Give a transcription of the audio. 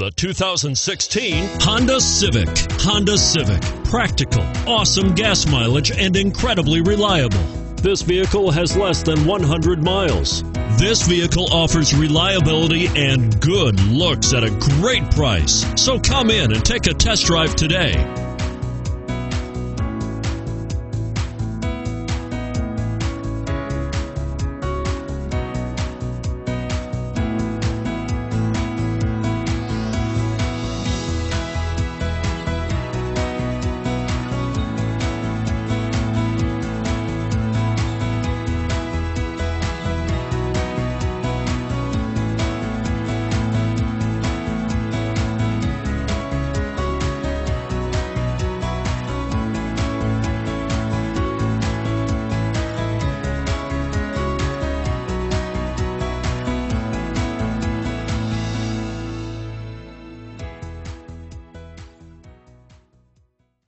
the 2016 Honda Civic. Honda Civic. Practical, awesome gas mileage, and incredibly reliable. This vehicle has less than 100 miles. This vehicle offers reliability and good looks at a great price. So come in and take a test drive today.